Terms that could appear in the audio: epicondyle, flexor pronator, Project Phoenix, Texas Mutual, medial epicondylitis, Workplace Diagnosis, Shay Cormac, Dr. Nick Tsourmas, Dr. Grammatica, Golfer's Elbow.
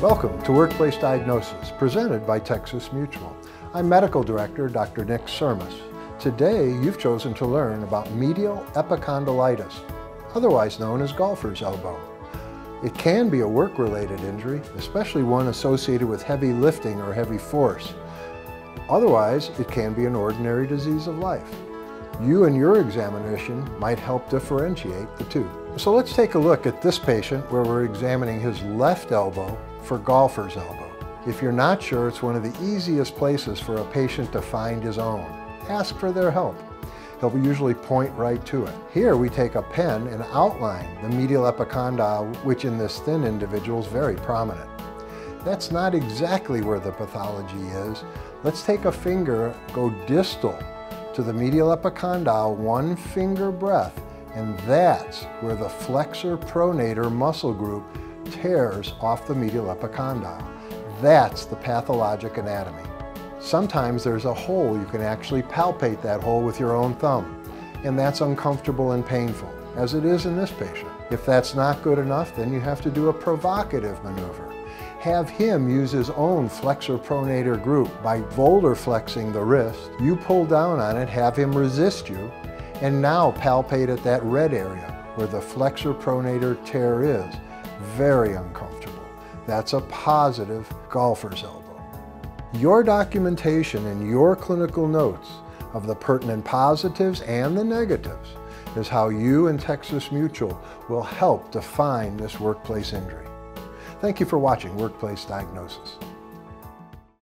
Welcome to Workplace Diagnosis, presented by Texas Mutual. I'm Medical Director Dr. Nick Tsourmas. Today, you've chosen to learn about medial epicondylitis, otherwise known as golfer's elbow. It can be a work-related injury, especially one associated with heavy lifting or heavy force. Otherwise, it can be an ordinary disease of life. You and your examination might help differentiate the two. So let's take a look at this patient where we're examining his left elbow for golfer's elbow. If you're not sure, it's one of the easiest places for a patient to find his own. Ask for their help. They'll usually point right to it. Here we take a pen and outline the medial epicondyle, which in this thin individual is very prominent. That's not exactly where the pathology is. Let's take a finger, go distal to the medial epicondyle, one finger breadth, and that's where the flexor pronator muscle group tears off the medial epicondyle. That's the pathologic anatomy. Sometimes there's a hole. You can actually palpate that hole with your own thumb, and that's uncomfortable and painful, as it is in this patient. If that's not good enough, then you have to do a provocative maneuver. Have him use his own flexor pronator group by volar flexing the wrist. You pull down on it, have him resist you, and now palpate at that red area where the flexor pronator tear is. Very uncomfortable. That's a positive golfer's elbow. Your documentation and your clinical notes of the pertinent positives and the negatives is how you and Texas Mutual will help define this workplace injury. Thank you for watching Workplace Diagnosis.